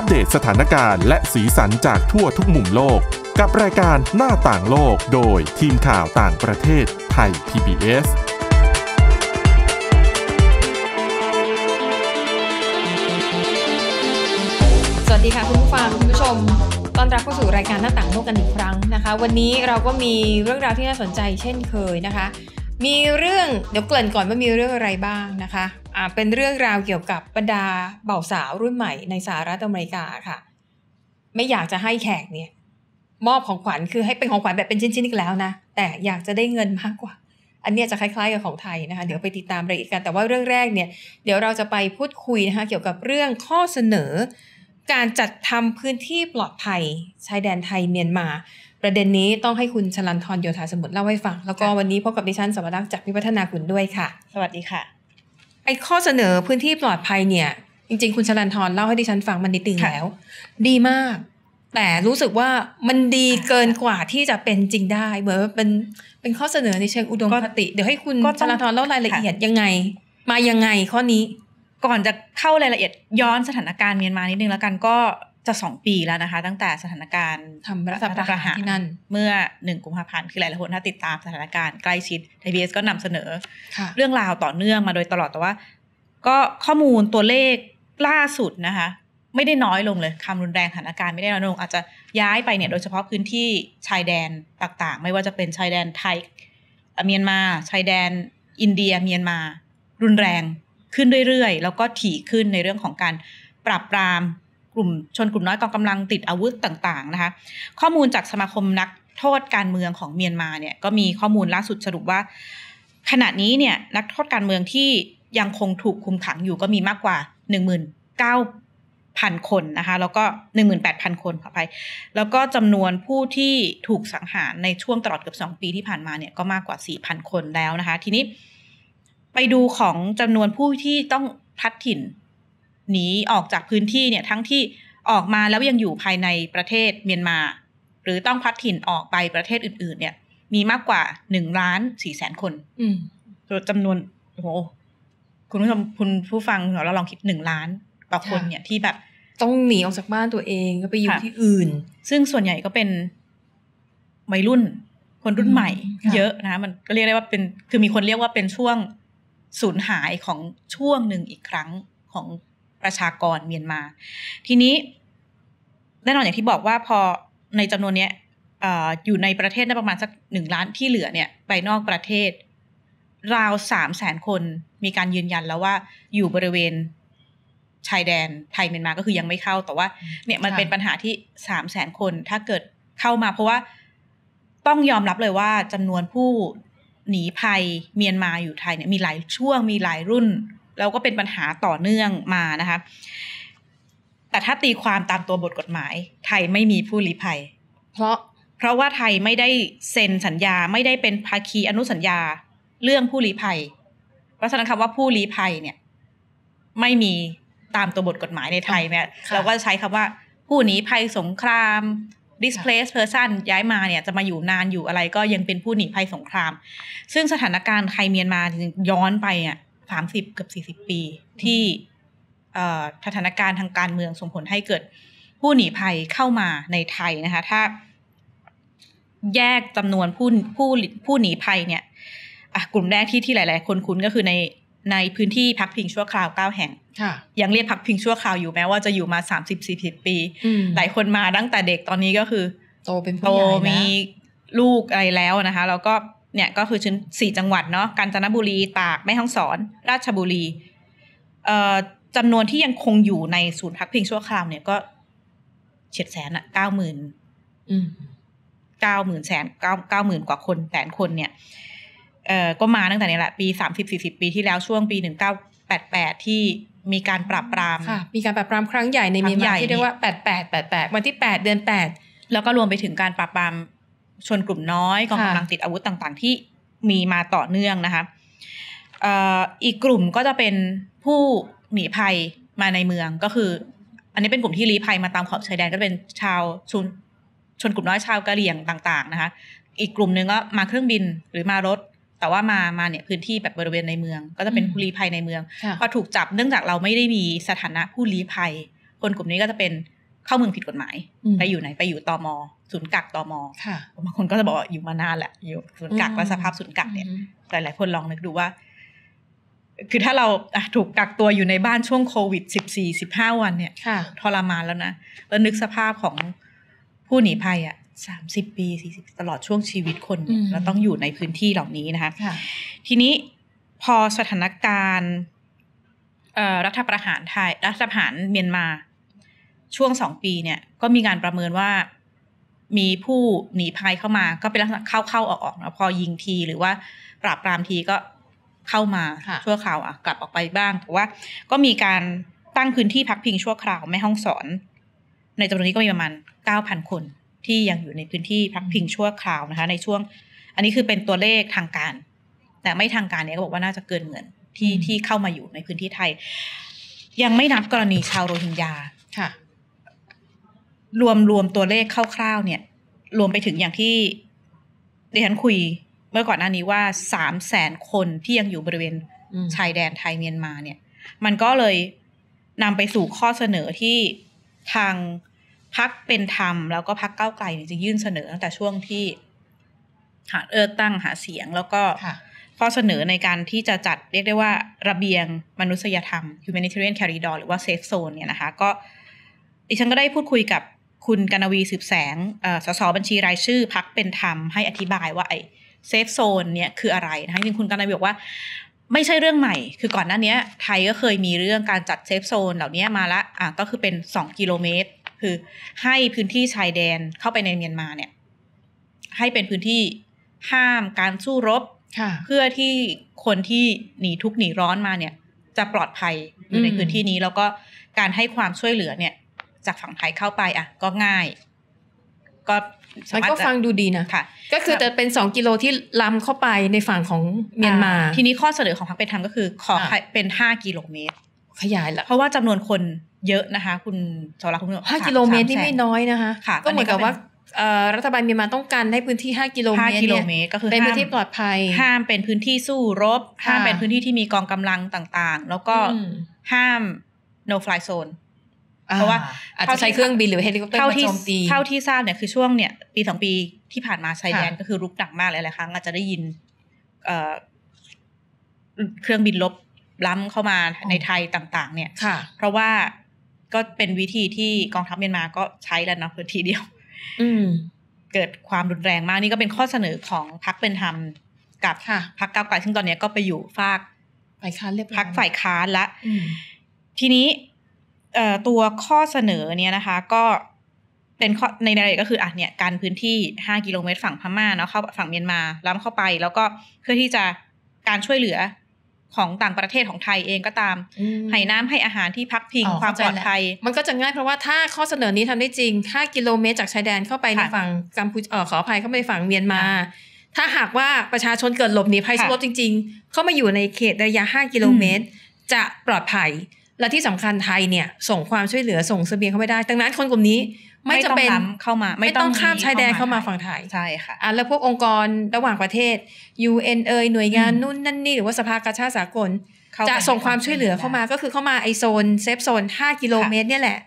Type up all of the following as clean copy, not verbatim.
อัปเดตสถานการณ์และสีสันจากทั่วทุกมุมโลกกับรายการหน้าต่างโลกโดยทีมข่าวต่างประเทศไทย PBSสวัสดีค่ะคุณผู้ฟังคุณผู้ชมต้อนรับเข้าสู่รายการหน้าต่างโลกกันอีกครั้งนะคะวันนี้เราก็มีเรื่องราวที่น่าสนใจเช่นเคยนะคะมีเรื่องเดี๋ยวเกริ่นก่อนว่ามีเรื่องอะไรบ้างนะคะเป็นเรื่องราวเกี่ยวกับบรรดาบ่าวสาวรุ่นใหม่ในสหรัฐอเมริกาค่ะไม่อยากจะให้แขกเนี่ยมอบของขวัญคือให้เป็นของขวัญแบบเป็นชิ้นๆอีกแล้วนะแต่อยากจะได้เงินมากกว่าอันนี้จะคล้ายๆกับของไทยนะคะเดี๋ยวไปติดตามรายละเอียดกันแต่ว่าเรื่องแรกเนี่ยเดี๋ยวเราจะไปพูดคุยนะคะเกี่ยวกับเรื่องข้อเสนอการจัดทำพื้นที่ปลอดภัยชายแดนไทยเมียนมาประเด็นนี้ต้องให้คุณชลันธรโยธาสมุทรเล่าให้ฟังแล้วก็วันนี้พบกับดิฉันสวรักษ์จากวิวัฒนาคุณด้วยค่ะสวัสดีค่ะไอ้ข้อเสนอพื้นที่ปลอดภัยเนี่ยจริงๆคุณชลันธรเล่าให้ดิฉันฟังมันนิดนึงแล้วดีมากแต่รู้สึกว่ามันดีเกินกว่าที่จะเป็นจริงได้เหมือนเป็นข้อเสนอในเชิงอุดมคติเดี๋ยวให้คุณชลันธรเล่ารายละเอียดยังไงมายังไงข้อนี้ก่อนจะเข้ารายละเอียดย้อนสถานการณ์เมียนมานิดนึงแล้วกันก็จะ2ปีแล้วนะคะตั้งแต่สถานการณ์ทำรัฐประหารที่นั่นเมื่อ1กุมภาพันธ์คือหลายคนถ้าติดตามสถานการณ์ใกล้ชิดไทย PBS ก็นำเสนอเรื่องราวต่อเนื่องมาโดยตลอดแต่ว่าก็ข้อมูลตัวเลขล่าสุดนะคะไม่ได้น้อยลงเลยความรุนแรงสถานการณ์ไม่ได้น้อยลงอาจจะย้ายไปเนี่ยโดยเฉพาะพื้นที่ชายแดนต่างๆไม่ว่าจะเป็นชายแดนไทยเมียนมาชายแดนอินเดียเมียนมารุนแรงขึ้นเรื่อยๆแล้วก็ถี่ขึ้นในเรื่องของการปราบปรามกลุ่มชนกลุ่มน้อยกองกำลังติดอาวุธต่างๆนะคะข้อมูลจากสมาคมนักโทษการเมืองของเมียนมาเนี่ยก็มีข้อมูลล่าสุดสรุปว่าขณะนี้เนี่ยนักโทษการเมืองที่ยังคงถูกคุมขังอยู่ก็มีมากกว่า 19,000 คนนะคะแล้วก็ 18,000 คนขออภัยแล้วก็จำนวนผู้ที่ถูกสังหารในช่วงตลอดเกือบ2ปีที่ผ่านมาเนี่ยก็มากกว่า 4,000 คนแล้วนะคะทีนี้ไปดูของจำนวนผู้ที่ต้องพลัดถิ่นหนีออกจากพื้นที่เนี่ยทั้งที่ออกมาแล้วยังอยู่ภายในประเทศเมียนมาหรือต้องพลัดถิ่นออกไปประเทศอื่นๆเนี่ยมีมากกว่า 1,400,000 คนจำนวนโอ้โหคุณผู้ชมคุณผู้ฟังเราลองคิด1ล้านต่อคนเนี่ยที่แบบต้องหนีออกจากบ้านตัวเองก็ไปอยู่ที่อื่นซึ่งส่วนใหญ่ก็เป็นวัยรุ่นคนรุ่นใหม่เยอะนะมันก็เรียกได้ว่าเป็นคือมีคนเรียกว่าเป็นช่วงสูญหายของช่วงหนึ่งอีกครั้งของประชากรเมียนมาทีนี้แน่นอนอย่างที่บอกว่าพอในจำนวนนี้อยู่ในประเทศได้ประมาณสัก1ล้านที่เหลือเนี่ยไปนอกประเทศราว 300,000 คนมีการยืนยันแล้วว่าอยู่บริเวณชายแดนไทยเมียนมาก็คือยังไม่เข้าแต่ว่าเนี่ยมันเป็นปัญหาที่ 300,000 คนถ้าเกิดเข้ามาเพราะว่าต้องยอมรับเลยว่าจำนวนผู้หนีภัยเมียนมาอยู่ไทยเนี่ยมีหลายช่วงมีหลายรุ่นแล้วก็เป็นปัญหาต่อเนื่องมานะคะแต่ถ้าตีความตามตัวบทกฎหมายไทยไม่มีผู้ลี้ภัยเพราะว่าไทยไม่ได้เซ็นสัญญาไม่ได้เป็นภาคีอนุสัญญาเรื่องผู้ลี้ภัยเพราะฉะนั้นคำว่าผู้ลี้ภัยเนี่ยไม่มีตามตัวบทกฎหมายในไทยเนี่ยเราก็ใช้คำว่าผู้หนีภัยสงครามdisplaced person ย้ายมาเนี่ยจะมาอยู่นานอยู่อะไรก็ยังเป็นผู้หนีภัยสงครามซึ่งสถานการณ์ไทยเมียนมาย้อนไปเนี่ย30เกือบ40ปีที่สถานการณ์ทางการเมืองส่งผลให้เกิดผู้หนีภัยเข้ามาในไทยนะคะถ้าแยกจำนวนผู้หนีภัยเนี่ยกลุ่มแรกที่หลายๆคนคุ้นก็คือในพื้นที่พักพิงชั่วคราว9แห่งยังเรียกพักพิงชั่วคราวอยู่แม้ว่าจะอยู่มา 30-40 ปีหลายคนมาตั้งแต่เด็กตอนนี้ก็คือโตเป็นผู้ใหญ่แล้วมีลูกอะไรแล้วนะคะแล้วก็เนี่ยก็คือ4จังหวัดเนาะกาญจนบุรีตากแม่ฮ่องสอนราชบุรีจำนวนที่ยังคงอยู่ในศูนย์พักพิงชั่วคราวเนี่ยก็เฉียดแสนอ่ะ 90,000 กว่าคนแสนคนเนี่ยก็มาตั้งแต่นี่แหละปี 30-40 ปีที่แล้วช่วงปี 1988 ที่มีการปราบปรามมีการปราบปรามครั้งใหญ่ในเมียนมาที่เรียกว่า88วันที่8เดือน8แล้วก็รวมไปถึงการปราบปรามชนกลุ่มน้อยกองกำลังติดอาวุธต่างๆที่มีมาต่อเนื่องนะคะอีกกลุ่มก็จะเป็นผู้หนีภัยมาในเมืองก็คืออันนี้เป็นกลุ่มที่ลี้ภัยมาตามขอบชายแดนก็เป็นชาวชนกลุ่มน้อยชาวกะเหรี่ยงต่างๆนะคะอีกกลุ่มนึงก็มาเครื่องบินหรือมารถแต่ว่ามาเนี่ยพื้นที่แบบบริเวณในเมืองก็จะเป็นผู้ลี้ภัยในเมืองพอถูกจับเนื่องจากเราไม่ได้มีสถานะผู้ลี้ภัย คนกลุ่มนี้ก็จะเป็นเข้าเมืองผิดกฎหมายไปอยู่ตม.ศูนย์กักตม.ค่ะบางคนก็จะบอกว่าอยู่มานานแหละอยู่ศูนย์กักและสภาพศูนย์กักเนี่ยหลายๆคนลองนึกดูว่าคือถ้าเราถูกกักตัวอยู่ในบ้านช่วงโควิด14 15วันเนี่ยทรมานแล้วนะแล้วนึกสภาพของผู้หนีภัยอ่ะ30ปี40ตลอดช่วงชีวิตคนเราต้องอยู่ในพื้นที่เหล่านี้นะคะทีนี้พอสถานการณ์รัฐประหารไทยรัฐประหารเมียนมาช่วง2ปีเนี่ยก็มีการประเมินว่ามีผู้หนีภัยเข้ามาก็เป็นลักษณะเข้าออกๆนะพอยิงทีหรือว่าปราบปรามทีก็เข้ามาชั่วคราวกลับออกไปบ้างแต่ว่าก็มีการตั้งพื้นที่พักพิงชั่วคราวแม่ฮ่องสอนในจำนวนนี้ก็มีประมาณ 9,000 คนที่ยังอยู่ในพื้นที่พักพิงชั่วคราวนะคะในช่วงอันนี้คือเป็นตัวเลขทางการแต่ไม่ทางการเนี่ยก็บอกว่าน่าจะเกินหมื่นที่เข้ามาอยู่ในพื้นที่ไทยยังไม่นับกรณีชาวโรฮิงญาค่ะรวมตัวเลขคร่าวๆเนี่ยรวมไปถึงอย่างที่ดิฉันคุยเมื่อก่อนหน้านี้ว่า 300,000 คนที่ยังอยู่บริเวณชายแดนไทยเมียนมาเนี่ยมันก็เลยนำไปสู่ข้อเสนอที่ทางพรรคเป็นธรรมแล้วก็พรรคก้าวไกลจะยื่นเสนอตั้งแต่ช่วงที่หาเลือกตั้งหาเสียงแล้วก็ข้อเสนอในการที่จะจัดเรียกได้ว่าระเบียงมนุษยธรรม humanitarian corridor หรือว่า safe zone เนี่ยนะคะก็ดิฉันก็ได้พูดคุยกับคุณกนวีสืบแสงสสบัญชีรายชื่อพรรคเป็นธรรมให้อธิบายว่าไอ้ safe zone เนี่ยคืออะไรนะคะจริงคุณกนวีบอกว่าไม่ใช่เรื่องใหม่คือก่อนหน้านี้ไทยก็เคยมีเรื่องการจัด safe zone เหล่านี้มาละก็คือเป็น2กิโลเมตรคือให้พื้นที่ชายแดนเข้าไปในเมียนมาเนี่ยให้เป็นพื้นที่ห้ามการสู้รบเพื่อที่คนที่หนีทุกข์หนีร้อนมาเนี่ยจะปลอดภัยอยู่ในพื้นที่นี้แล้วก็การให้ความช่วยเหลือเนี่ยจากฝั่งไทยเข้าไปก็ง่ายก็มันก็ฟังดูดีนะก็คือแต่เป็น2กิโลที่ล้ำเข้าไปในฝั่งของเมียนมาทีนี้ข้อเสนอของพรรคเป็นธรรมก็คือขอเป็น5กิโลเมตรขยายละเพราะว่าจำนวนคนเยอะนะคะคุณสราคุณ5กิโลเมตรนี่ไม่น้อยนะคะก็เหมือนกับว่ารัฐบาลเมียนมาต้องการให้พื้นที่5กิโลเมตรก็คือเป็นพื้นที่ปลอดภัยห้ามเป็นพื้นที่สู้รบห้ามเป็นพื้นที่ที่มีกองกำลังต่างๆแล้วก็ห้าม no fly zone เพราะว่าอาจจะใช้เครื่องบินหรือเฮลิคอปเตอร์มาโจมตีเท่าที่ทราบเนี่ยคือช่วงเนี่ยปี2ปีที่ผ่านมาชายแดนก็คือรุกหนักมากหลายๆครั้งอาจจะได้ยินเครื่องบินลบล้ำเข้ามาในไทยต่างๆเนี่ยเพราะว่าก็เป็นวิธีที่กองทัพเมียนมาก็ใช้แล้วเนาะพื้นที่เดียวเกิดความรุนแรงมากนี่ก็เป็นข้อเสนอของพรรคเป็นธรรมกับพรรคก้าวไกลซึ่งตอนนี้ก็ไปอยู่ฝากฝ่ายค้านเรียบร้อยพรรคฝ่ายค้านละทีนี้ตัวข้อเสนอเนี่ยนะคะก็เป็นข้อในรายละเอียดก็คือเนี่ยการพื้นที่5กิโลเมตรฝั่งพม่าเนาะเข้าฝั่งเมียนมาล้ำเข้าไปแล้วก็เพื่อที่จะการช่วยเหลือของต่างประเทศของไทยเองก็ตามให้น้ำให้อาหารที่พักพิงความปลอดภัยมันก็จะง่ายเพราะว่าถ้าข้อเสนอนี้ทำได้จริง5กิโลเมตรจากชายแดนเข้าไปในฝั่งกัมพูชาขออภัยเข้าไปฝั่งเมียนมาถ้าหากว่าประชาชนเกิดหลบหนีภัยสู้รบจริงๆเข้ามาอยู่ในเขตระยะ5กิโลเมตรจะปลอดภัยและที่สำคัญไทยเนี่ยส่งความช่วยเหลือส่งเสบียงเข้าไปได้ดังนั้นคนกลุ่มนี้ไม่จะเป็นเข้ามาไม่ต้องข้ามชายแดนเข้ามาฝั่งไทยใช่ค่ะแล้วพวกองค์กรระหว่างประเทศ UN หน่วยงานนู่นนั่นนี่หรือว่าสภากาชาดสากลจะส่งความช่วยเหลือเข้ามาก็คือเข้ามาไอโซนเซฟโซน5กิโลเมตรเนี่ยแหละ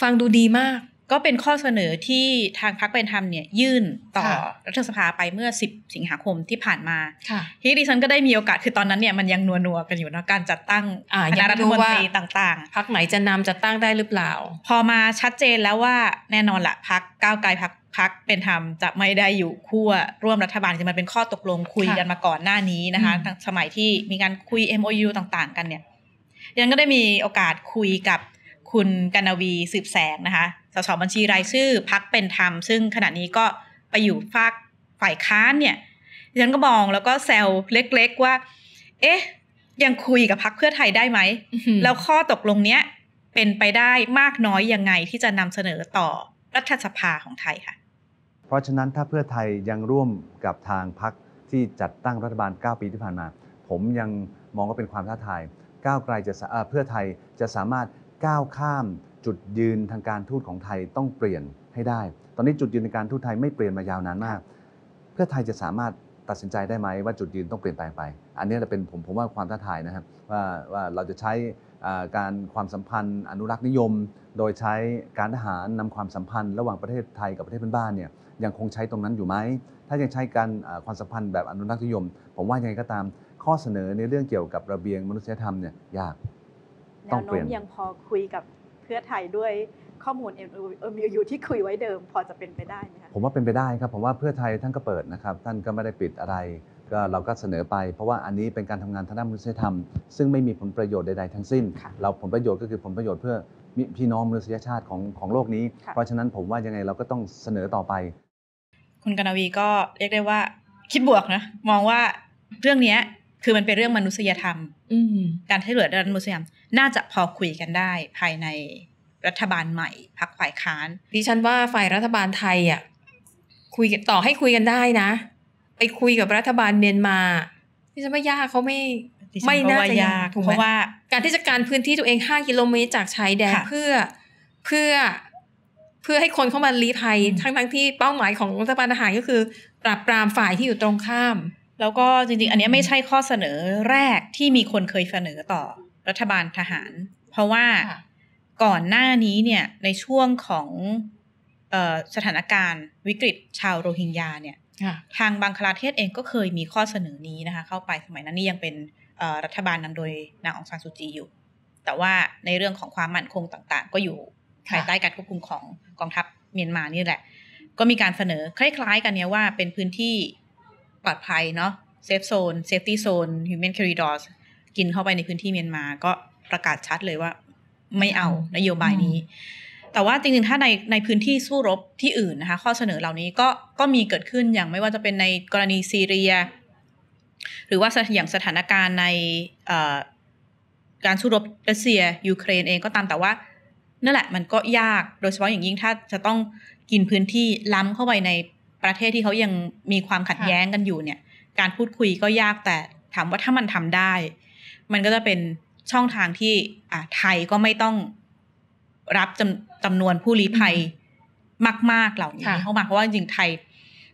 ฟังดูดีมากก็เป็นข้อเสนอที่ทางพรรคเป็นธรรมเนี่ยยื่นต่อรัฐสภาไปเมื่อ10สิงหาคมที่ผ่านมาที่ดิฉันก็ได้มีโอกาสคือตอนนั้นเนี่ยมันยังนัวๆกันอยู่นะการจัดตั้งคณะรัฐมนตรีต่างๆพรรคไหนจะนำจัดตั้งได้หรือเปล่าพอมาชัดเจนแล้วว่าแน่นอนละพรรคก้าวไกลพรรคเป็นธรรมจะไม่ได้อยู่คู่ร่วมรัฐบาลจะมันเป็นข้อตกลงคุยกันมาก่อนหน้านี้นะคะสมัยที่มีการคุย MOU ต่างๆกันเนี่ยดิฉันก็ได้มีโอกาสคุยกับคุณกนวีสืบแสงนะคะสสบัญชีรายชื่อพรรคเป็นธรรมซึ่งขณะนี้ก็ไปอยู่ฝากฝ่ายค้านเนี่ยดิฉันก็มองแล้วก็แซวเล็กๆว่าเอ๊ะยังคุยกับพรรคเพื่อไทยได้ไหม แล้วข้อตกลงเนี้ยเป็นไปได้มากน้อยยังไงที่จะนำเสนอต่อรัฐสภาของไทยค่ะเพราะฉะนั้นถ้าเพื่อไทยยังร่วมกับทางพรรคที่จัดตั้งรัฐบาล9ปีที่ผ่านมาผมยังมองว่าเป็นความท้าทายก้าวไกลจะเพื่อไทยจะสามารถก้าวข้ามจุดยืนทางการทูตของไทยต้องเปลี่ยนให้ได้ตอนนี้จุดยืนในการทูตไทยไม่เปลี่ยนมายาวนานมากเพื่อไทยจะสามารถตัดสินใจได้ไหมว่าจุดยืนต้องเปลี่ยนแปลงไปอันนี้จะเป็นผมว่าความท้าทายนะครับว่าเราจะใช้ การความสัมพันธ์อนุรักษ์นิยมโดยใช้การทหารนำความสัมพันธ์ระหว่างประเทศไทยกับประเทศเพื่อนบ้านเนี่ยยังคงใช้ตรงนั้นอยู่ไหมถ้ายังใช้การความสัมพันธ์แบบอนุรักษ์นิยมผมว่ายังไงก็ตามข้อเสนอในเรื่องเกี่ยวกับระเบียงมนุษยธรรมเนี่ยยากต้องเปลี่ยนยังพอคุยกับเพื่อไทยด้วยข้อมูล MOU ที่คุยไว้เดิมพอจะเป็นไปได้ไหมคะผมว่าเป็นไปได้ครับผมว่าเพื่อไทยท่านก็เปิดนะครับท่านก็ไม่ได้ปิดอะไรก็เราก็เสนอไปเพราะว่าอันนี้เป็นการทำงานทางด้านมนุษยธรรมซึ่งไม่มีผลประโยชน์ใดๆทั้งสิ้นเราผลประโยชน์ก็คือผลประโยชน์เพื่อพี่น้องมนุษยชาติของโลกนี้เพราะฉะนั้นผมว่ายังไงเราก็ต้องเสนอต่อไปคุณกนวีก็เรียกได้ว่าคิดบวกนะมองว่าเรื่องนี้คือมันเป็นเรื่องมนุษยธรรมการให้เหลือด้านมนุษยธรรมน่าจะพอคุยกันได้ภายในรัฐบาลใหม่พรรคฝ่ายค้านดิฉันว่าฝ่ายรัฐบาลไทยอ่ะคุยกันต่อให้คุยกันได้นะไปคุยกับรัฐบาลเมียนมาดิฉันว่ายากเขาไม่น่าจะยากเพราะว่าการที่จะการพื้นที่ตัวเอง5 กิโลเมตรจากชายแดนเพื่อให้คนเข้ามาลี้ภัยทั้งที่เป้าหมายของรัฐบาลทหารก็คือปราบปรามฝ่ายที่อยู่ตรงข้ามแล้วก็จริงๆอันนี้ไม่ใช่ข้อเสนอแรกที่มีคนเคยเสนอต่อรัฐบาลทหารเพราะว่าก่อนหน้านี้เนี่ยในช่วงของสถานการณ์วิกฤตชาวโรฮิงญาเนี่ยทางบังคลาเทศเองก็เคยมีข้อเสนอนี้นะคะเข้าไปสมัยนั้นนี่ยังเป็นรัฐบาลนำโดยนางองซานซูจีอยู่แต่ว่าในเรื่องของความมั่นคงต่างๆก็อยู่ภายใต้การควบคุมของกองทัพเมียนมานี่แหละก็มีการเสนอคล้ายๆกันเนี่ยว่าเป็นพื้นที่ปลอดภัยเนาะเซฟโซนเซฟตี้โซนฮิวแมนคอริดอร์กินเข้าไปในพื้นที่เมียนมาก็ประกาศชัดเลยว่าไม่เอานโยบายนี้แต่ว่าจริงๆถ้าในพื้นที่สู้รบที่อื่นนะคะข้อเสนอเหล่านี้ก็มีเกิดขึ้นอย่างไม่ว่าจะเป็นในกรณีซีเรียหรือว่าอย่างสถานการณ์ในการสู้รบรัสเซียยูเครนเองก็ตามแต่ว่านั่นแหละมันก็ยากโดยเฉพาะอย่างยิ่งถ้าจะต้องกินพื้นที่ล้ำเข้าไปในประเทศที่เขายังมีความขัดแย้งกันอยู่เนี่ยการพูดคุยก็ยากแต่ถามว่าถ้ามันทำได้มันก็จะเป็นช่องทางที่ไทยก็ไม่ต้องรับจำนวนผู้ลี้ภัยมากๆเหล่านี้เข้ามาเพราะว่าจริงไทย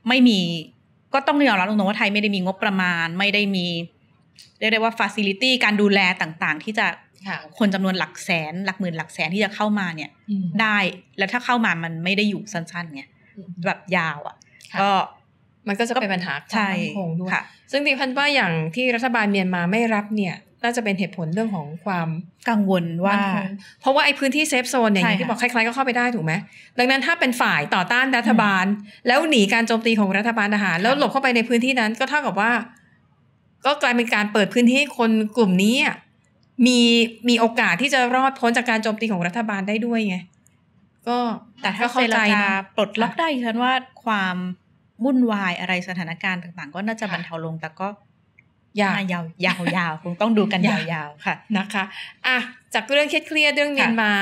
ไม่มีก็ต้องยอมรับตรงๆว่าไทยไม่ได้มีงบประมาณไม่ได้มีเรียกได้ว่าฟาซิลิตี้การดูแลต่างๆที่จะคนจำนวนหลักแสนหลักหมื่นหลักแสนที่จะเข้ามาเนี่ยได้แล้วถ้าเข้ามามันไม่ได้อยู่สั้นๆไงแบบยาวอ่ะก็มันก็จะเป็นปัญหาความมั่นคงด้วยซึ่งดิฉันว่าอย่างที่รัฐบาลเมียนมาไม่รับเนี่ยน่าจะเป็นเหตุผลเรื่องของความกังวลว่าเพราะว่าไอ้พื้นที่เซฟโซนเนี่ยอย่างที่บอกใครๆก็เข้าไปได้ถูกไหมดังนั้นถ้าเป็นฝ่ายต่อต้านรัฐบาลแล้วหนีการโจมตีของรัฐบาลทหารแล้วหลบเข้าไปในพื้นที่นั้นก็เท่ากับว่าก็กลายเป็นการเปิดพื้นที่ให้คนกลุ่มนี้มีโอกาสที่จะรอดพ้นจากการโจมตีของรัฐบาลได้ด้วยไงก็แต่ถ้าเข้าใจนะปลดล็อกได้ฉันว่าความวุ่นวายอะไรสถานการณ์ต่างๆก็น่าจะบรรเทาลงแต่ก็ยาวคงต้องดูกันยาวๆค่ะนะคะอ่ะจากเรื่องเครียดเรื่องเมียนมา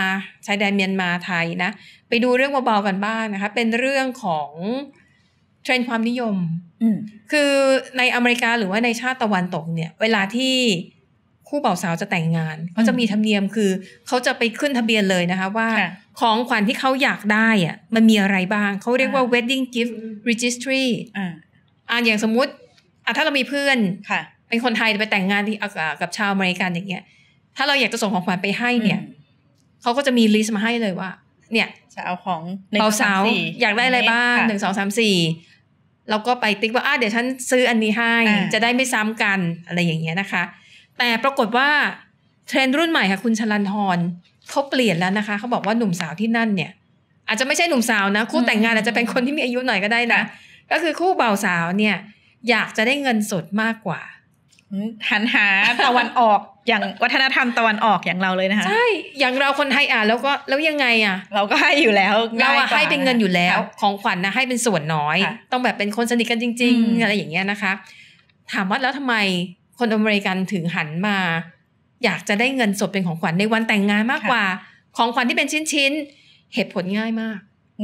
ชายแดนเมียนมาไทยนะไปดูเรื่องเบาๆกันบ้างนะคะเป็นเรื่องของเทรนด์ความนิยมคือในอเมริกาหรือว่าในชาติตะวันตกเนี่ยเวลาที่คู่บ่าวสาวจะแต่งงานเขาจะมีธรรมเนียมคือเขาจะไปขึ้นทะเบียนเลยนะคะว่าของขวัญที่เขาอยากได้อ่ะมันมีอะไรบ้างเขาเรียกว่า wedding gift registry อย่างสมมุติถ้าเรามีเพื่อนเป็นคนไทยไปแต่งงานที่กับชาวอเมริกันอย่างเงี้ยถ้าเราอยากจะส่งของขวัญไปให้เนี่ยเขาก็จะมีลิสต์มาให้เลยว่าเนี่ยจะเอาของบ่าวสาวอยากได้อะไรบ้าง1 2 3 4แล้วก็ไปติ๊กว่าเดี๋ยวฉันซื้ออันนี้ให้จะได้ไม่ซ้ำกันอะไรอย่างเงี้ยนะคะแต่ปรากฏว่าเทรนด์รุ่นใหม่ค่ะคุณชลันธรเขาเปลี่ยนแล้วนะคะเขาบอกว่าหนุ่มสาวที่นั่นเนี่ยอาจจะไม่ใช่หนุ่มสาวนะคู่แต่งงานอาจจะเป็นคนที่มีอายุหน่อยก็ได้นะก็คือคู่บ่าวสาวเนี่ยอยากจะได้เงินสดมากกว่าหันหาตะวันออกอย่างวัฒนธรรมตะวันออกอย่างเราเลยนะคะใช่อย่างเราคนไทยแล้วยังไงเราก็ให้อยู่แล้วเราให้เป็นเงินอยู่แล้วของขวัญนะให้เป็นส่วนน้อยต้องแบบเป็นคนสนิทกันจริงๆอะไรอย่างเงี้ยนะคะถามว่าแล้วทำไมคนอเมริกันถึงหันมาอยากจะได้เงินสดเป็นของขวัญในวันแต่งงานมากกว่าของขวัญที่เป็นชิ้นๆเหตุผลง่ายมาก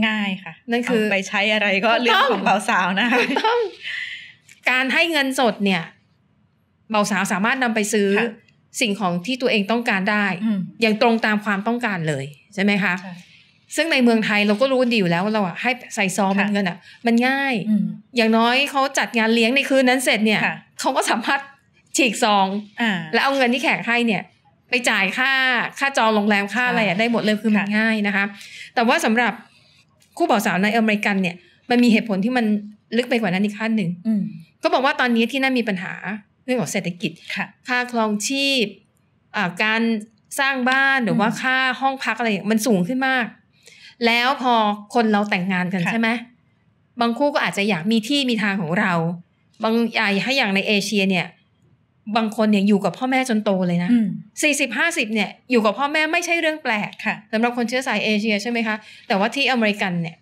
ง่ายค่ะนั่นคือไปใช้อะไรก็เรื่องของบ่าวสาวนะคะการให้เงินสดเนี่ยบ่าวสาวสามารถนำไปซื้อสิ่งของที่ตัวเองต้องการได้อย่างตรงตามความต้องการเลยใช่ไหมคะซึ่งในเมืองไทยเราก็รู้ดีอยู่แล้วว่าเราให้ใส่ซองเงินมันง่ายอย่างน้อยเขาจัดงานเลี้ยงในคืนนั้นเสร็จเนี่ยเขาก็สามารถฉีกซองแล้วเอาเงินที่แขกให้เนี่ย ไปจ่ายค่าจองโรงแรมค่าอะไรได้หมดเลยคือมันง่ายนะคะแต่ว่าสำหรับคู่บ่าวสาวในอเมริกันเนี่ยมันมีเหตุผลที่มันลึกไปกว่านั้นอีกขั้นหนึ่งก็บอกว่าตอนนี้ที่นั่นมีปัญหาเรื่องของเศรษฐกิจค่าครองชีพการสร้างบ้านหรือว่าค่าห้องพักอะไรมันสูงขึ้นมากแล้วพอคนเราแต่งงานกันใช่ไหมบางคู่ก็อาจจะอยากมีที่มีทางของเราบางอย่างในเอเชียเนี่ยบางคนเนี่ยอยู่กับพ่อแม่จนโตเลยนะ40-50เนี่ยอยู่กับพ่อแม่ไม่ใช่เรื่องแปลกสำหรับคนเชื้อสายเอเชียใช่ไหมคะแต่ว่าที่อเมริกันเนี่ย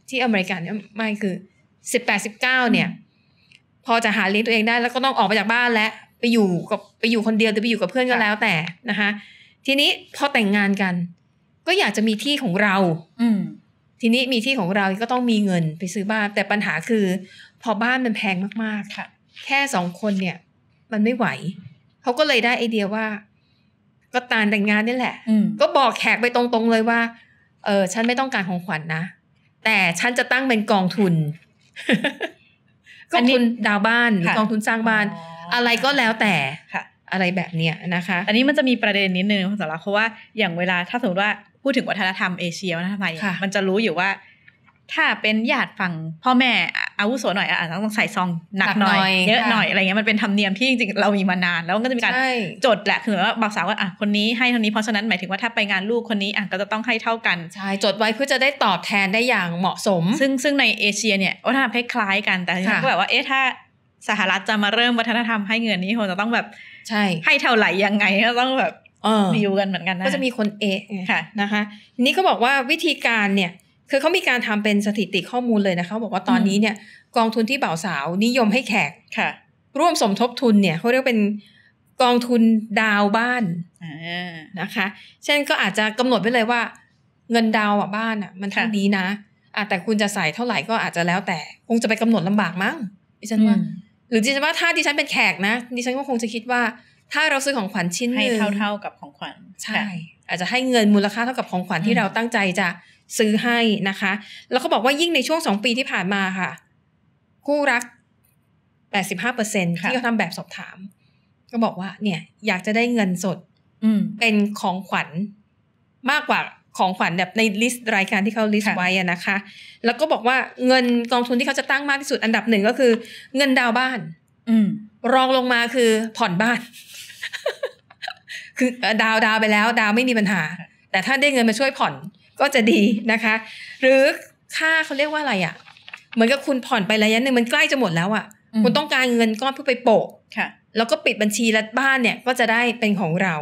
ไม่คือ18-19เนี่ยพอจะหาเลี้ยงตัวเองได้แล้วก็ต้องออกไปจากบ้านแล้วไปอยู่คนเดียวหรือไปอยู่กับเพื่อนก็แล้วแต่นะคะทีนี้พอแต่งงานกันก็อยากจะมีที่ของเราทีนี้มีที่ของเราก็ต้องมีเงินไปซื้อบ้านแต่ปัญหาคือพอบ้านมันแพงมากๆค่ะแค่2คนเนี่ยมันไม่ไหวเขาก็เลยได้ไอเดียว่าก็ตานแต่งงานนี่แหละก็บอกแขกไปตรงๆเลยว่าฉันไม่ต้องการของขวัญนะแต่ฉันจะตั้งเป็นกองทุนกองทุนดาวบ้านหรือกองทุนสร้างบ้านอะไรก็แล้วแต่อะไรแบบเนี้ยนะคะอันนี้มันจะมีประเด็นนิดนึงคุณสาระเพราะว่าอย่างเวลาถ้าสมมติว่าพูดถึงวัฒนธรรมเอเชียวัฒนธรรมไทยมันจะรู้อยู่ว่าถ้าเป็นญาติฝั่งพ่อแม่อาวุโสหน่อยอาจจะต้องใส่ซองหนักหน่อยเยอะหน่อยอะไรเงี้ยมันเป็นธรรมเนียมที่จริงๆเรามีมานานแล้วก็จะมีการจดแหละคือว่าบ่าวสาวว่าคนนี้ให้เท่านี้เพราะฉะนั้นหมายถึงว่าถ้าไปงานลูกคนนี้ก็จะต้องให้เท่ากันใช่จดไว้เพื่อจะได้ตอบแทนได้อย่างเหมาะสมซึ่งในเอเชียเนี่ยวัฒนธรรมคล้ายกันแต่ก็แบบว่าถ้าสหรัฐจะมาเริ่มวัฒนธรรมให้เงินนี้คงจะต้องแบบใช่ให้เท่าไหร่ยังไงก็ต้องแบบดีลกันเหมือนกันนะก็จะมีคนเอะนะคะนี่ก็บอกว่าวิธีการเนี่ยคือเขามีการทำเป็นสถิติข้อมูลเลยนะคะบอกว่าตอนนี้เนี่ยกองทุนที่บ่าวสาวนิยมให้แขกร่วมสมทบทุนเนี่ยเขาเรียกเป็นกองทุนดาวบ้านนะคะเช่นก็อาจจะกำหนดไว้เลยว่าเงินดาวบ้านมันเท่านี้นะแต่คุณจะใส่เท่าไหร่ก็อาจจะแล้วแต่คงจะไปกำหนดลำบากมั้งดิฉันว่าหรือดิฉันว่าถ้าดิฉันเป็นแขกนะดิฉันก็คงจะคิดว่าถ้าเราซื้อของขวัญชิ้นนึงให้เท่าๆกับของขวัญใช่อาจจะให้เงินมูลค่าเท่ากับของขวัญที่เราตั้งใจจะซื้อให้นะคะแล้วเขาบอกว่ายิ่งในช่วง2ปีที่ผ่านมาค่ะคู่รัก 85% ที่เขาทำแบบสอบถามก็บอกว่าเนี่ยอยากจะได้เงินสดเป็นของขวัญมากกว่าของขวัญแบบในลิสต์รายการที่เขาลิสต์ไว้นะคะแล้วก็บอกว่าเงินกองทุนที่เขาจะตั้งมากที่สุดอันดับหนึ่งก็คือเงินดาวบ้านรองลงมาคือผ่อนบ้านคือดาวไปแล้วดาวไม่มีปัญหาแต่ถ้าได้เงินมาช่วยผ่อนก็จะดีนะคะหรือค่าเขาเรียกว่าอะไรอ่ะเหมือนกับคุณผ่อนไประยะหนึ่งมันใกล้จะหมดแล้วอ่ะคุณต้องการเงินก้อนเพื่อไปโปะแล้วก็ปิดบัญชีรัดบ้านเนี่ยก็จะได้เป็นของเรา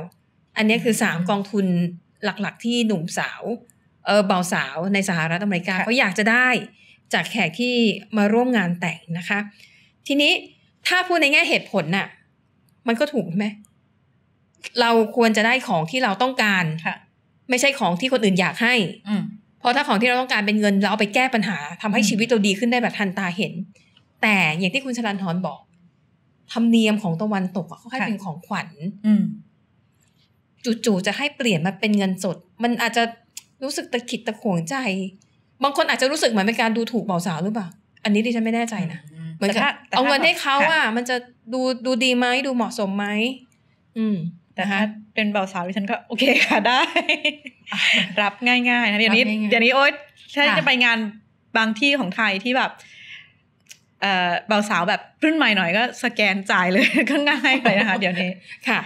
อันนี้คือ3กองทุนหลักๆที่หนุ่มสาวบ่าวสาวในสหรัฐอเมริกาเขาอยากจะได้จากแขกที่มาร่วมงานแต่งนะคะทีนี้ถ้าพูดในแง่เหตุผลน่ะมันก็ถูกไหมเราควรจะได้ของที่เราต้องการไม่ใช่ของที่คนอื่นอยากให้เพราะถ้าของที่เราต้องการเป็นเงินเราเอาไปแก้ปัญหาทำให้ชีวิตเราดีขึ้นได้แบบทันตาเห็นแต่อย่างที่คุณชลันทรบอกธรรมเนียมของตะวันตกเขาให้เป็นของขวัญจู่ๆจะให้เปลี่ยนมาเป็นเงินสดมันอาจจะรู้สึกตะขิดตะขวงใจบางคนอาจจะรู้สึกเหมือนเป็นการดูถูกบ่าวสาวหรือเปล่าอันนี้ดิฉันไม่แน่ใจนะเหมือนกับเอาเงินให้เขามันจะดูดีไหมดูเหมาะสมไหมแต่ถ้าเป็นบ่าวสาวดิฉันก็โอเคค่ะได้รับง่ายๆนะเดี๋ยวนี้โอ๊ยฉันจะไปงานบางที่ของไทยที่แบบบ่าวสาวแบบรุ่นใหม่หน่อยก็สแกนจ่ายเลยก็ง่ายเลยนะคะเดี๋ยวนี้ค่ะ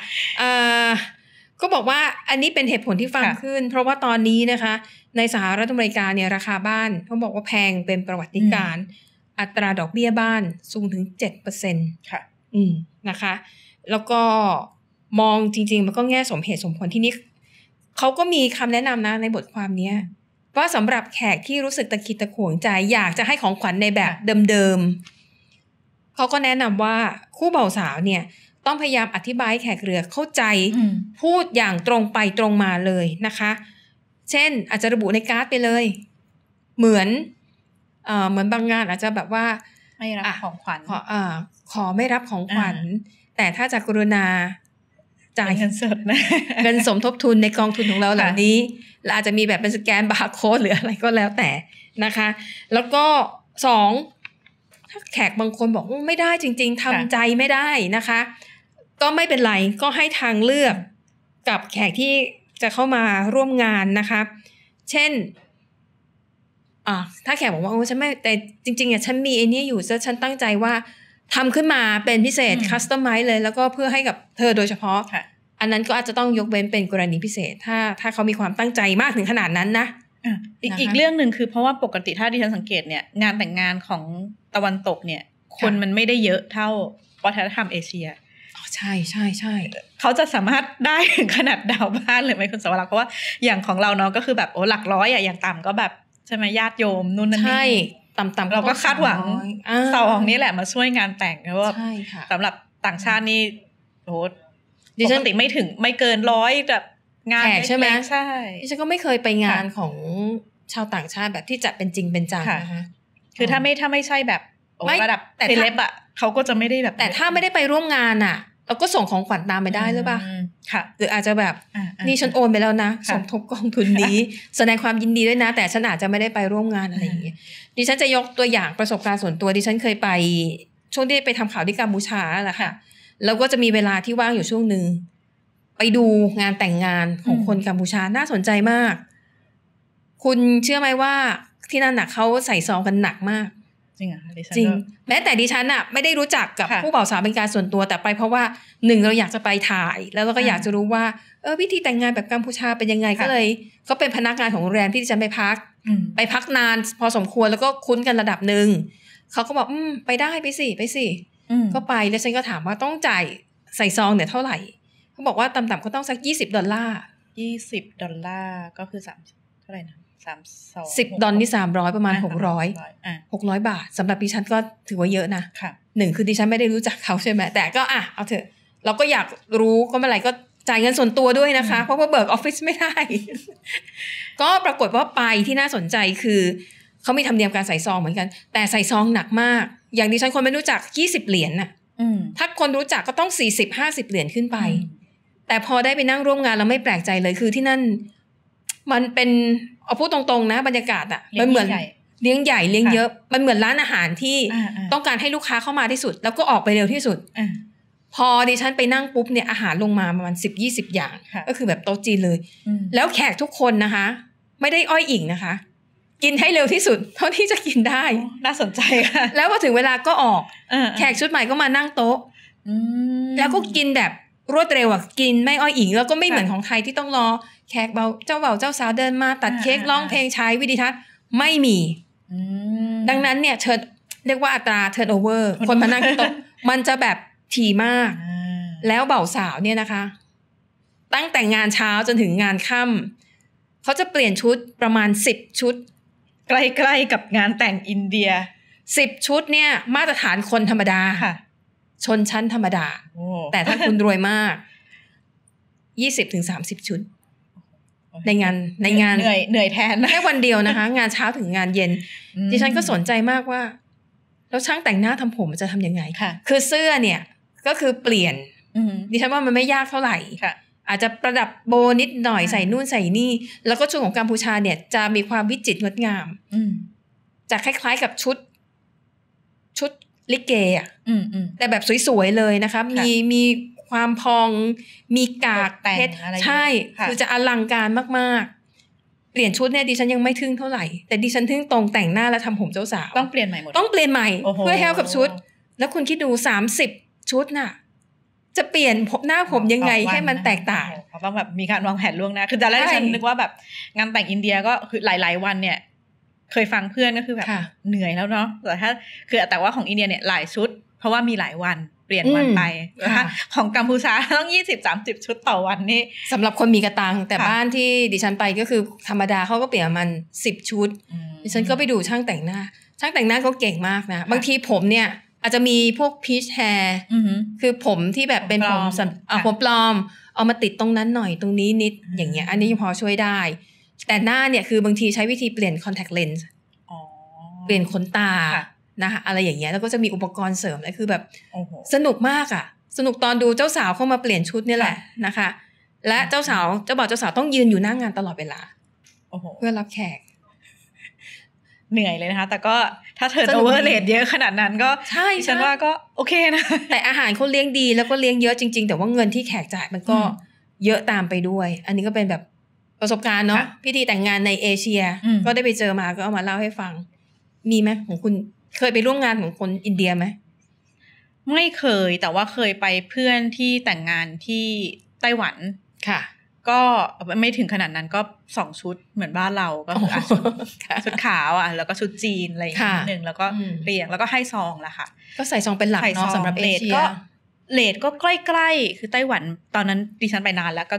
ก็บอกว่าอันนี้เป็นเหตุผลที่ฟังขึ้นเพราะว่าตอนนี้นะคะในสหรัฐอเมริกาเนี่ยราคาบ้านเขาบอกว่าแพงเป็นประวัติการอัตราดอกเบี้ยบ้านสูงถึง 7% ค่ะนะคะแล้วก็มองจริงๆมันก็แง่สมเหตุสมผลที่นี่เขาก็มีคำแนะนำนะในบทความนี้ว่าสำหรับแขกที่รู้สึกตะขิดตะขวงใจอยากจะให้ของขวัญในแบบเดิมๆเขาก็แนะนำว่าคู่บ่าวสาวเนี่ยต้องพยายามอธิบายแขกเรือเข้าใจพูดอย่างตรงไปตรงมาเลยนะคะเช่นอาจจะระบุในการ์ดไปเลยเหมือนบางงานอาจจะแบบว่าไม่รับของขวัญขอไม่รับของขวัญแต่ถ้าจะกรุณาจ่ายเงินสดนะเงินสมทบทุนในกองทุนของเราเหล่านี้และอาจจะมีแบบเป็นสแกนบาร์โค้ดหรืออะไรก็แล้วแต่นะคะแล้วก็2ถ้าแขกบางคนบอกไม่ได้จริงๆทำใจไม่ได้นะคะก็ไม่เป็นไรก็ให้ทางเลือก กับแขกที่จะเข้ามาร่วมงานนะคะเช่นถ้าแขกบอกว่าโอ้ฉันไม่แต่จริงๆอ่ะฉันมีไอ้นี่อยู่ฉันตั้งใจว่าทำขึ้นมาเป็นพิเศษคัสตอมไมซ์เลยแล้วก็เพื่อให้กับเธอโดยเฉพาะอันนั้นก็อาจจะต้องยกเว้นเป็นกรณีพิเศษถ้าเขามีความตั้งใจมากถึงขนาดนั้นนะอีกเรื่องหนึ่งคือเพราะว่าปกติถ้าดิฉันสังเกตเนี่ยงานแต่งงานของตะวันตกเนี่ยคนมันไม่ได้เยอะเท่าวัฒนธรรมเอเชียอ๋อใช่ใช่ใช่เขาจะสามารถได้ถึงขนาดดาวบ้านเลยไหมคุณสวรรค์เพราะว่าอย่างของเราเนาะก็คือแบบโอ้หลักร้อยอะอย่างต่ำก็แบบใช่ไหมญาติโยมนู่นนั่นนี่ต่ำๆเราก็คาดหวังสาวองนี่แหละมาช่วยงานแต่งเพราะว่าสำหรับต่างชาตินี่โหดิฉันติไม่ถึงไม่เกินร้อยแบบงานแขกใช่ไหมใช่ดิฉันก็ไม่เคยไปงานของชาวต่างชาติแบบที่จัดเป็นจริงเป็นจังนะคะคือถ้าไม่ใช่แบบระดับเซเลบอ่ะเขาก็จะไม่ได้แบบแต่ถ้าไม่ได้ไปร่วมงานอ่ะเราก็ส่งของขวัญตามไปได้หรือเปล่าค่ะหรืออาจจะแบบนี่ฉันโอนไปแล้วนะสมทบกองทุนนี้แสดงความยินดีด้วยนะแต่ฉันอาจจะไม่ได้ไปร่วมงานอะไรอย่างเงี้ยดิฉันจะยกตัวอย่างประสบการณ์ส่วนตัวดิฉันเคยไปช่วงที่ไปทำข่าวที่กัมพูชาแหละค่ะแล้วก็จะมีเวลาที่ว่างอยู่ช่วงหนึ่งไปดูงานแต่งงานของคนกัมพูชาน่าสนใจมากคุณเชื่อไหมว่าที่นั่นน่ะเขาใส่ซองกันหนักมากจริงอ่ะจริงแม้แต่ดิฉันอ่ะไม่ได้รู้จักกับผู้บ่าวสาวเป็นการส่วนตัวแต่ไปเพราะว่าหนึ่งเราอยากจะไปถ่ายแล้วเราก็อยากจะรู้ว่าวิธีแต่งงานแบบกัมพูชาเป็นยังไงก็เลยก็เป็นพนักงานของโรงแรมที่ดิฉันไปพักนานพอสมควรแล้วก็คุ้นกันระดับหนึ่งเขาก็บอกไปได้ไปสิก็ไปแล้วฉันก็ถามว่าต้องจ่ายใส่ซองเนี่ยเท่าไหร่เขาบอกว่าต่ำๆก็ต้องสัก$20$20ก็คือ30เท่าไหร่นะ$10นี่300ประมาณ600 บาทสำหรับดิฉันก็ถือว่าเยอะนะหนึ่งคือดิฉันไม่ได้รู้จักเขาใช่ไหมแต่ก็เอาเถอะเราก็อยากรู้ก็เมื่อไหร่ก็จ่ายเงินส่วนตัวด้วยนะคะเพราะว่าเบิกออฟฟิศไม่ได้ ก็ปรากฏว่าไปที่น่าสนใจคือเขามีธรรมเนียมการใส่ซองเหมือนกันแต่ใส่ซองหนักมากอย่างดิฉันคนไม่รู้จัก$20น่ะถ้าคนรู้จักก็ต้อง40-50ขึ้นไปแต่พอได้ไปนั่งร่วมงานเราไม่แปลกใจเลยคือที่นั่นมันเป็นเอาพูดตรงๆนะบรรยากาศอ่ะมันเหมือนเลี้ยงใหญ่เลี้ยงเยอะมันเหมือนร้านอาหารที่ต้องการให้ลูกค้าเข้ามาที่สุดแล้วก็ออกไปเร็วที่สุดพอดิฉันไปนั่งปุ๊บเนี่ยอาหารลงมาประมาณ10-20อย่างก็คือแบบโต๊ะจีนเลยแล้วแขกทุกคนนะคะไม่ได้อ้อยอิงนะคะกินให้เร็วที่สุดเท่าที่จะกินได้น่าสนใจค่ะแล้วพอถึงเวลาก็ออกแขกชุดใหม่ก็มานั่งโต๊ะแล้วก็กินแบบรวดเร็วอ่ะกินไม่อ้อยอิงแล้วก็ไม่เหมือนของไทยที่ต้องรอแขกเจ้าบ่าวเจ้าสาวเดินมาตัดเค้กร้องเพลงใช้วิธีทัศน์ไม่มีดังนั้นเนี่ยเชิญเรียกว่าอัตราเทิร์นโอเวอร์คนมานั่งโต๊ะมันจะแบบถี่มากแล้วบ่าวสาวเนี่ยนะคะตั้งแต่งานเช้าจนถึงงานค่ำเขาจะเปลี่ยนชุดประมาณ10 ชุดใกล้ๆกับงานแต่งอินเดีย10 ชุดเนี่ยมาตรฐานคนธรรมดาชนชั้นธรรมดาแต่ถ้าคุณรวยมาก20-30 ชุดในงานเหนื่อยแทนแค่วันเดียวนะคะงานเช้าถึงงานเย็นดิฉันก็สนใจมากว่าแล้วช่างแต่งหน้าทำผมจะทำยังไงคือเสื้อเนี่ยก็คือเปลี่ยนดิฉันว่ามันไม่ยากเท่าไหร่อาจจะประดับโบนิดหน่อยใส่นู่นใส่นี่แล้วก็ชุดของกัมพูชาเนี่ยจะมีความวิจิตรงดงามจะคล้ายๆกับชุดลิเกอ่ะแต่แบบสวยๆเลยนะคะมีความพองมีกากเพชรใช่คือจะอลังการมากๆเปลี่ยนชุดเนี่ยดิฉันยังไม่ทึ่งเท่าไหร่แต่ดิฉันทึ่งตรงแต่งหน้าและทำผมเจ้าสาวต้องเปลี่ยนใหม่หมดต้องเปลี่ยนใหม่เพื่อเข้ากับชุดแล้วคุณคิดดู30 ชุดน่ะจะเปลี่ยนหน้าผมยังไงให้มันแตกต่างเขาต้องแบบมีการวางแผนล่วงหน้าคือแต่แรกฉันนึกว่าแบบงานแต่งอินเดียก็คือหลายๆวันเนี่ยเคยฟังเพื่อนก็คือแบบเหนื่อยแล้วเนาะแต่ถ้าคือแต่ว่าของอินเดียเนี่ยหลายชุดเพราะว่ามีหลายวันเปลี่ยนวันไปนะคะของกัมพูชาต้อง20-30 ชุดต่อวันนี่สำหรับคนมีกระตังแต่บ้านที่ดิฉันไปก็คือธรรมดาเขาก็เปลี่ยนมัน10 ชุดดิฉันก็ไปดูช่างแต่งหน้าเขาเก่งมากนะบางทีผมเนี่ยอาจจะมีพวกพีชแฮร์คือผมที่แบบเป็นผมปลอมเอามาติดตรงนั้นหน่อยตรงนี้นิดอย่างเงี้ยอันนี้พอช่วยได้แต่หน้าเนี่ยคือบางทีใช้วิธีเปลี่ยนคอนแทคเลนส์เปลี่ยนขนตานะคะอะไรอย่างเงี้ยแล้วก็จะมีอุปกรณ์เสริมอะไรคือแบบสนุกมากอ่ะสนุกตอนดูเจ้าสาวเข้ามาเปลี่ยนชุดนี่แหละนะคะและเจ้าบ่าวเจ้าสาวต้องยืนอยู่หน้างานตลอดเวลาเพื่อรับแขกเหนื่อยเลยนะคะแต่ก็ถ้าเธอโอเวอร์เรทเยอะขนาดนั้นก็ใช่ฉันว่าก็โอเคนะแต่อาหารเขาเลี้ยงดีแล้วก็เลี้ยงเยอะจริงๆแต่ว่าเงินที่แขกจ่ายมันก็ เยอะตามไปด้วยอันนี้ก็เป็นแบบประสบการณ์เนาะพิธีแต่งงานในเอเชียก็ได้ไปเจอมาก็เอามาเล่าให้ฟังมีไหมของคุณเคยไปร่วมงานของคนอินเดียไหมไม่เคยแต่ว่าเคยไปเพื่อนที่แต่งงานที่ไต้หวันค่ะก็ไม่ถึงขนาดนั้นก็2ชุดเหมือนบ้านเราก็คือชุดขาวอ่ะแล้วก็ชุดจีนอะไรอย่างนึงแล้วก็เรียงแล้วก็ให้ซองละค่ะก็ใส่ซองเป็นหลักเนาะสำหรับเอเชียเลทก็ใกล้ๆคือไต้หวันตอนนั้นดิฉันไปนานแล้วก็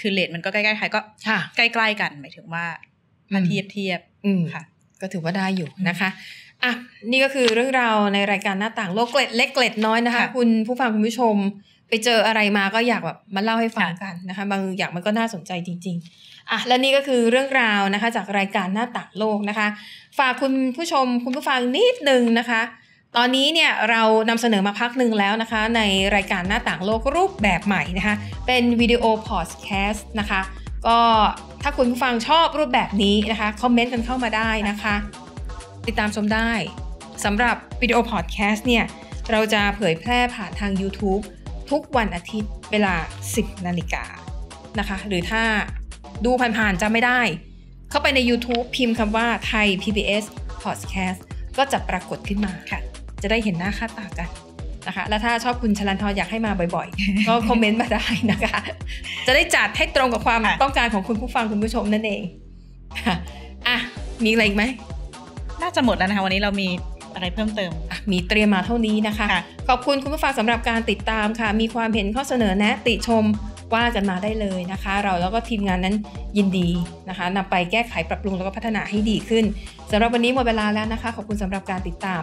คือเลทมันก็ใกล้ๆไทยก็ใกล้ๆกันหมายถึงว่ามันเทียบค่ะก็ถือว่าได้อยู่นะคะอ่ะนี่ก็คือเรื่องราวในรายการหน้าต่างโลกเกล็ดเล็กเกล็ดน้อยนะคะคุณผู้ฟังคุณผู้ชมไปเจออะไรมาก็อยากแบบมาเล่าให้ฟังกันนะคะบางอย่างมันก็น่าสนใจจริงๆอ่ะและนี่ก็คือเรื่องราวนะคะจากรายการหน้าต่างโลกนะคะฝากคุณผู้ชมคุณผู้ฟังนิดนึงนะคะตอนนี้เนี่ยเรานำเสนอมาพักหนึ่งแล้วนะคะในรายการหน้าต่างโลกรูปแบบใหม่นะคะเป็นวิดีโอพอดแคสต์นะคะก็ถ้าคุณผู้ฟังชอบรูปแบบนี้นะคะคอมเมนต์กันเข้ามาได้นะคะติดตามชมได้สำหรับวิดีโอพอดแคสต์เนี่ยเราจะเผยแพร่ผ่านทาง YouTube ทุกวันอาทิตย์เวลา 10:00 นาฬิกานะคะหรือถ้าดูผ่านๆจำไม่ได้เข้าไปใน YouTube พิมพ์คำว่า Thai PBS Podcast ก็จะปรากฏขึ้นมาค่ะจะได้เห็นหน้าค่าตากันนะคะและถ้าชอบคุณชลันทรอยากให้มาบ่อยๆก็คอมเมนต์มาได้นะคะจะได้จัดให้ตรงกับความต้องการของคุณผู้ฟังคุณผู้ชมนั่นเองอ่ะมีอะไรอีกไหมน่าจะหมดแล้วนะคะวันนี้เรามีอะไรเพิ่มเติมมีเตรียมมาเท่านี้นะคะขอบคุณคุณผู้ฟังสำหรับการติดตามค่ะมีความเห็นข้อเสนอแนะติชมว่ากันมาได้เลยนะคะเราแล้วก็ทีมงานนั้นยินดีนะคะนำไปแก้ไขปรับปรุงแล้วก็พัฒนาให้ดีขึ้นสำหรับวันนี้หมดเวลาแล้วนะคะขอบคุณสำหรับการติดตาม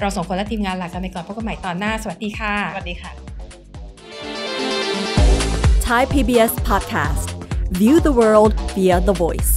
เราสองคนและทีมงานลากันไปก่อนพบกันใหม่ตอนหน้าสวัสดีค่ะสวัสดีค่ะ Thai PBS Podcast View the world via the voice